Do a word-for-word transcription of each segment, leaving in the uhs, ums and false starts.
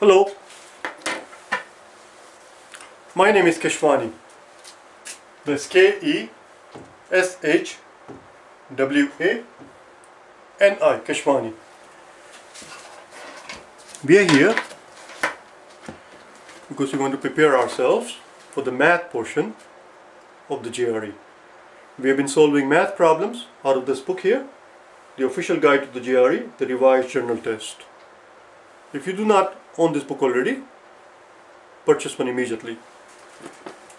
Hello, my name is Keshwani. That's K E S H W A N I, Keshwani. We are here because we want to prepare ourselves for the math portion of the G R E. We have been solving math problems out of this book here, the official guide to the G R E, the revised journal test. If you do not own this book already, purchase one immediately.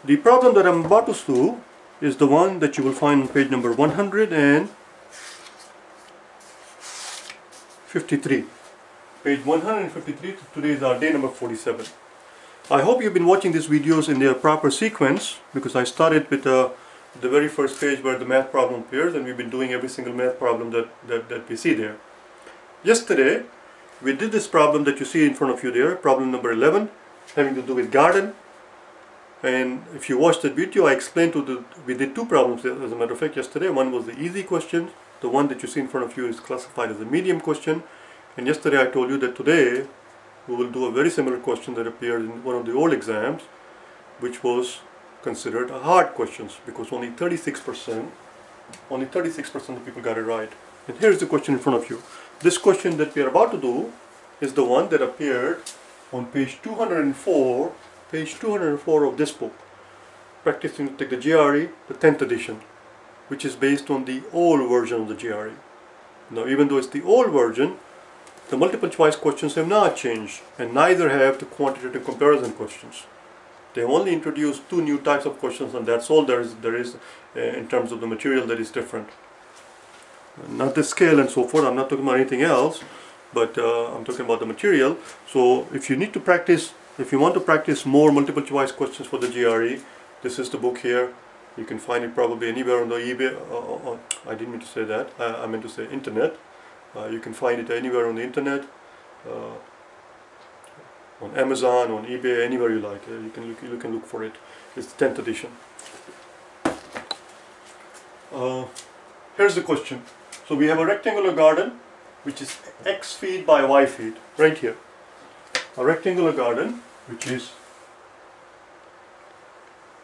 The problem that I'm about to do is the one that you will find on page number one hundred fifty-three. Page one hundred fifty-three, today is our day number forty-seven. I hope you've been watching these videos in their proper sequence, because I started with uh, the very first page where the math problem appears, and we've been doing every single math problem that, that, that we see there. Yesterday, we did this problem that you see in front of you there, problem number eleven, having to do with garden. And if you watched that video, I explained to the, we did two problems as a matter of fact yesterday. One was the easy question, the one that you see in front of you is classified as a medium question. And yesterday I told you that today we will do a very similar question that appeared in one of the old exams, which was considered a hard question because only thirty-six percent, only thirty-six percent of people got it right. And here's the question in front of you. This question that we are about to do is the one that appeared on page two hundred four, page two hundred four of this book, Practicing to Take the G R E, the tenth edition, which is based on the old version of the G R E. Now, even though it's the old version, the multiple choice questions have not changed, and neither have the quantitative comparison questions. They only introduced two new types of questions, and that's all there is, there is uh, in terms of the material that is different. Not the scale and so forth, I'm not talking about anything else, but uh, I'm talking about the material. So if you need to practice, if you want to practice more multiple choice questions for the G R E, this is the book here. You can find it probably anywhere on the eBay, uh, on, I didn't mean to say that, I, I meant to say internet. Uh, you can find it anywhere on the internet, uh, on Amazon, on eBay, anywhere you like. Uh, you, can look, you can look for it. It's the tenth edition. Uh, here's the question. So we have a rectangular garden which is x feet by y feet, right here. A rectangular garden which is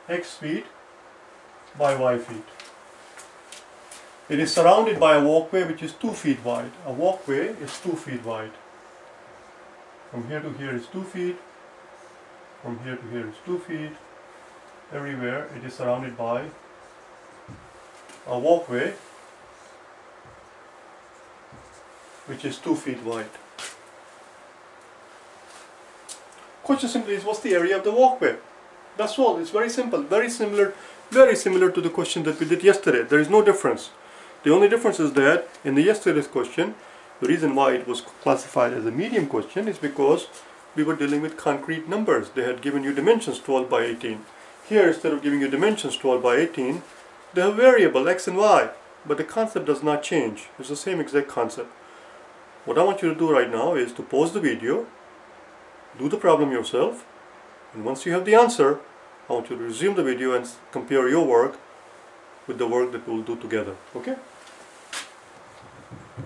x feet by y feet. It is surrounded by a walkway which is two feet wide. A walkway is two feet wide. From here to here is two feet. From here to here is two feet. Everywhere it is surrounded by a walkway which is two feet wide. Question simply is, what's the area of the walkway? That's all. It's very simple, very similar, very similar to the question that we did yesterday. There is no difference. The only difference is that in the yesterday's question, the reason why it was classified as a medium question is because we were dealing with concrete numbers. They had given you dimensions twelve by eighteen. Here, instead of giving you dimensions twelve by eighteen, they have variable x and y, but the concept does not change. It's the same exact concept. What I want you to do right now is to pause the video, do the problem yourself, and once you have the answer, I want you to resume the video and compare your work with the work that we'll do together. Okay?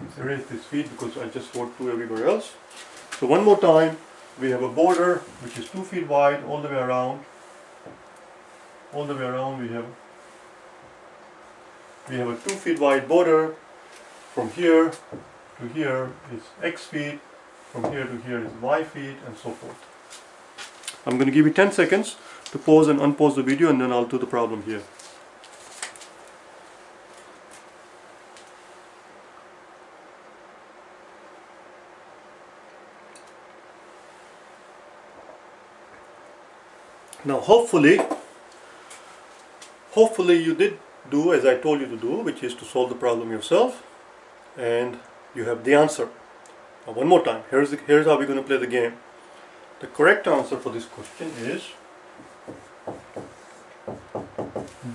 Let's erase this feet because I just wrote two everywhere else. So one more time, we have a border which is two feet wide all the way around. All the way around we have we have a two feet wide border. From here to here is x feet, from here to here is y feet, and so forth. I'm going to give you ten seconds to pause and unpause the video, and then I'll do the problem here. Now hopefully, hopefully you did do as I told you to do, which is to solve the problem yourself, and you have the answer. Now one more time, here's, the, here's how we're going to play the game. The correct answer for this question is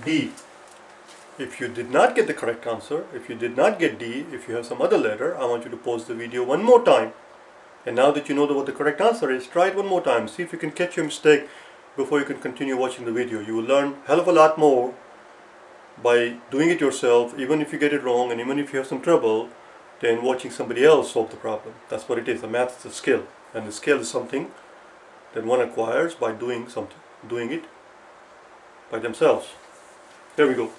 D. If you did not get the correct answer, if you did not get D, if you have some other letter, I want you to pause the video one more time. And now that you know what the correct answer is, try it one more time. See if you can catch your mistake before you can continue watching the video. You will learn a hell of a lot more by doing it yourself, even if you get it wrong and even if you have some trouble, than watching somebody else solve the problem. That's what it is. The math is a skill, and the skill is something that one acquires by doing something, doing it by themselves. There we go.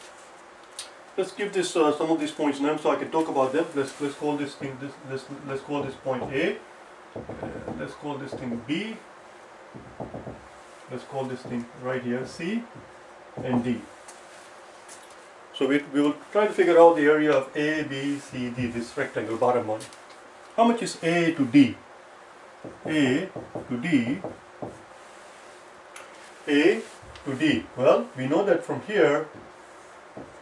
Let's give this uh, some of these points names so I can talk about them. Let's let's call this thing this let's let's call this point A. Uh, let's call this thing B. Let's call this thing right here C and D. So we we will try to figure out the area of A, B, C, D. This rectangle bottom one. How much is A to D? A to D. A to D. Well, we know that from here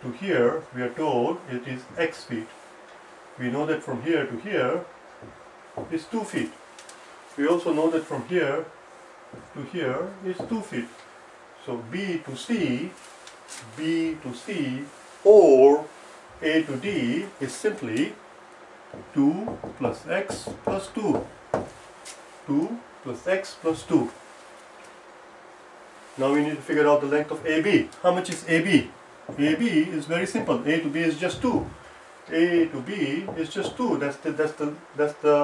to here we are told it is x feet. We know that from here to here is two feet. We also know that from here to here is two feet. So B to C, B to C or A to D is simply two plus x plus two. two plus x plus two. Now we need to figure out the length of A B. How much is A B? A B is very simple. A to B is just two. A to B is just two. That's the that's the that's the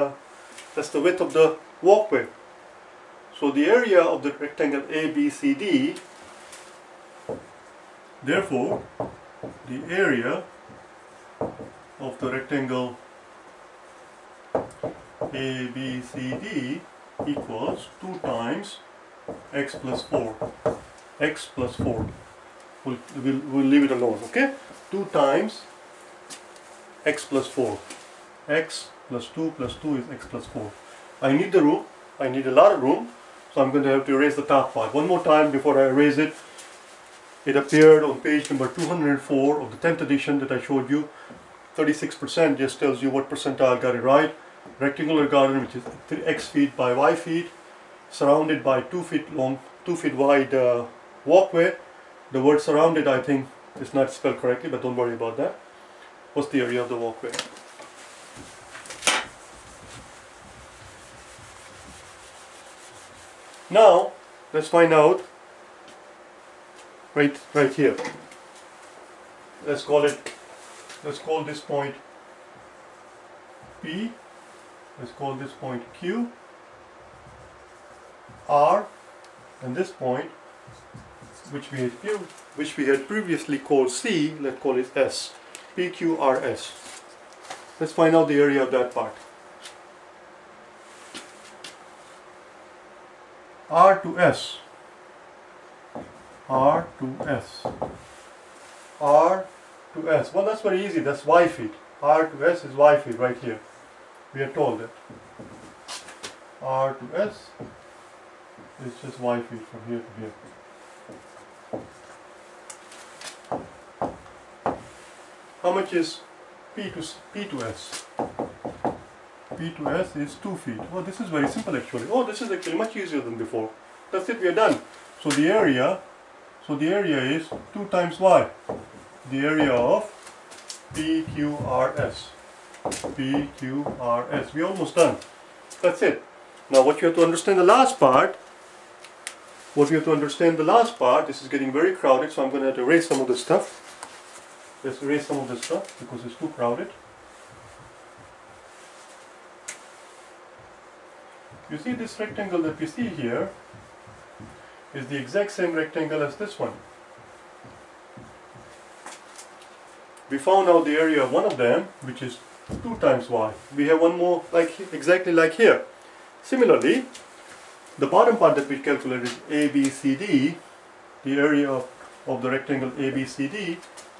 that's the width of the walkway. So the area of the rectangle A B C D, therefore, the area of the rectangle A B C D equals two times x plus four. X plus four. We'll, we'll, we'll leave it alone, okay? two times x plus four. X plus two plus two is x plus four. I need the room. I need a lot of room. So I'm going to have to erase the top part. One more time before I erase it. It appeared on page number two hundred four of the tenth edition that I showed you. thirty-six percent just tells you what percentile got it right. Rectangular garden, which is x feet by y feet, surrounded by two feet long, two feet wide uh, walkway. The word surrounded, I think, is not spelled correctly, but don't worry about that. What's the area of the walkway? Now, let's find out right right here. Let's call it, let's call this point P. Let's call this point Q, R, and this point, which we had which we had previously called C, let's call it S. P Q R S. Let's find out the area of that part. R to S. R to S. R to S. Well, that's very easy. That's Y feet. R to S is Y feet right here. We are told that R to S is just Y feet from here to here. How much is P to, P to S? P to S is two feet. Oh, this is very simple actually. Oh, this is actually much easier than before. That's it, we are done. So the area, so the area is two times Y. The area of P Q R S. P Q R S. We're almost done. That's it. Now what you have to understand the last part, what you have to understand the last part, this is getting very crowded, so I'm going to have to erase some of this stuff. Let's erase some of this stuff because it's too crowded. You see this rectangle that we see here is the exact same rectangle as this one. We found out the area of one of them, which is two times Y. We have one more like exactly like here. Similarly, the bottom part that we calculated A B C D, the area of, of the rectangle A B C D,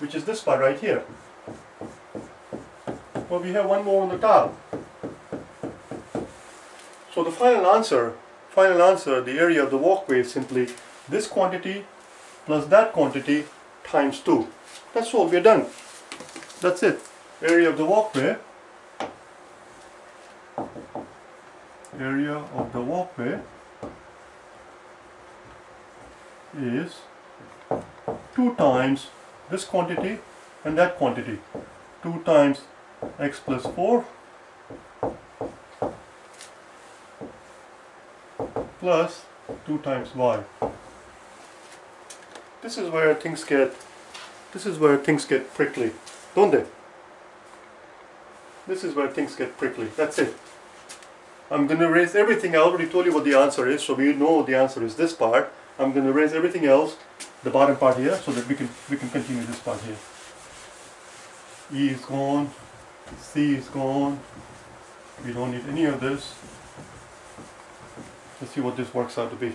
which is this part right here. Well, we have one more on the top. So the final answer, final answer, the area of the walkway is simply this quantity plus that quantity times two. That's all, we're done. That's it. Area of the walkway, area of the walkway is two times this quantity and that quantity. two times x plus four plus two times Y. This is where things get this is where things get prickly, don't they? This is where things get prickly. That's it. I'm going to erase everything. I already told you what the answer is, so we know the answer is this part. I'm going to erase everything else, the bottom part here, so that we can we can continue this part here. E is gone, C is gone. We don't need any of this. Let's see what this works out to be.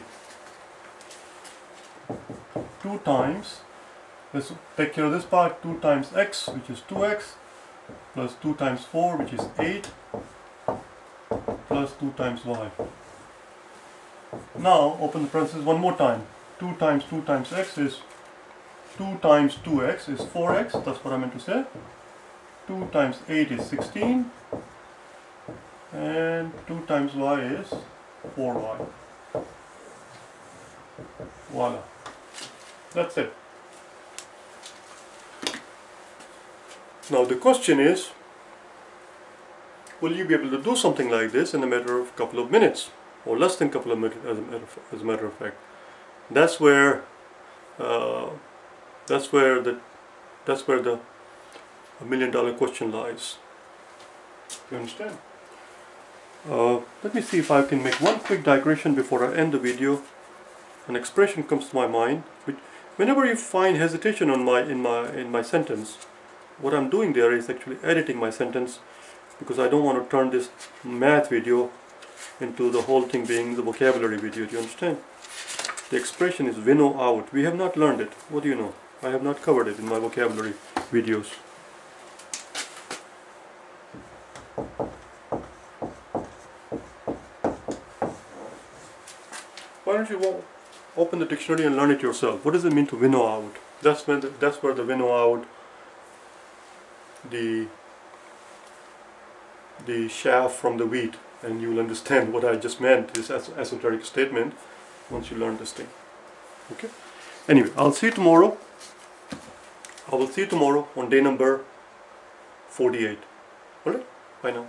Two times, let's take care of this part, two times x, which is two x, plus two times four, which is eight, plus two times y. Now open the parentheses one more time. two times two times x is two times two x is four x, that's what I meant to say. two times eight is sixteen, and two times y is four y. Voila, that's it. Now the question is, will you be able to do something like this in a matter of a couple of minutes, or less than a couple of minutes, as a matter of, as a matter of fact? That's where uh, that's where the that's where the million dollar question lies. You understand? Uh, let me see if I can make one quick digression before I end the video. An expression comes to my mind, which whenever you find hesitation on my in my in my sentence, what I'm doing there is actually editing my sentence, because I don't want to turn this math video into the whole thing being the vocabulary video. Do you understand? The expression is winnow out. We have not learned it. What do you know? I have not covered it in my vocabulary videos. Why don't you open the dictionary and learn it yourself? What does it mean to winnow out? That's when the, that's where the winnow out, the the chaff from the wheat, and you'll understand what I just meant. This esoteric statement. Once you learn this thing, okay. Anyway, I'll see you tomorrow. I will see you tomorrow on day number forty-eight. Alright, bye now.